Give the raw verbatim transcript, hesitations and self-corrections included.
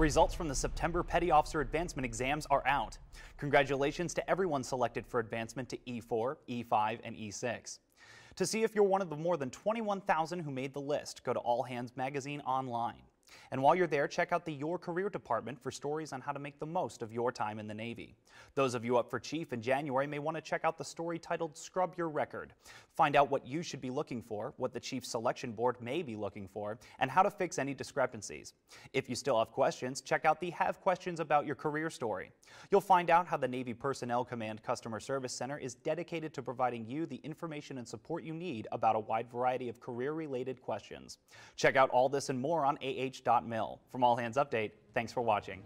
Results from the September Petty Officer Advancement Exams are out. Congratulations to everyone selected for advancement to E four, E five, and E six. To see if you're one of the more than twenty-one thousand who made the list, go to All Hands Magazine online. And while you're there, check out the Your Career Department for stories on how to make the most of your time in the Navy. Those of you up for Chief in January may want to check out the story titled Scrub Your Record. Find out what you should be looking for, what the Chief Selection Board may be looking for, and how to fix any discrepancies. If you still have questions, check out the Have Questions About Your Career story. You'll find out how the Navy Personnel Command Customer Service Center is dedicated to providing you the information and support you need about a wide variety of career-related questions. Check out all this and more on A H dot mil. From All Hands Update, thanks for watching.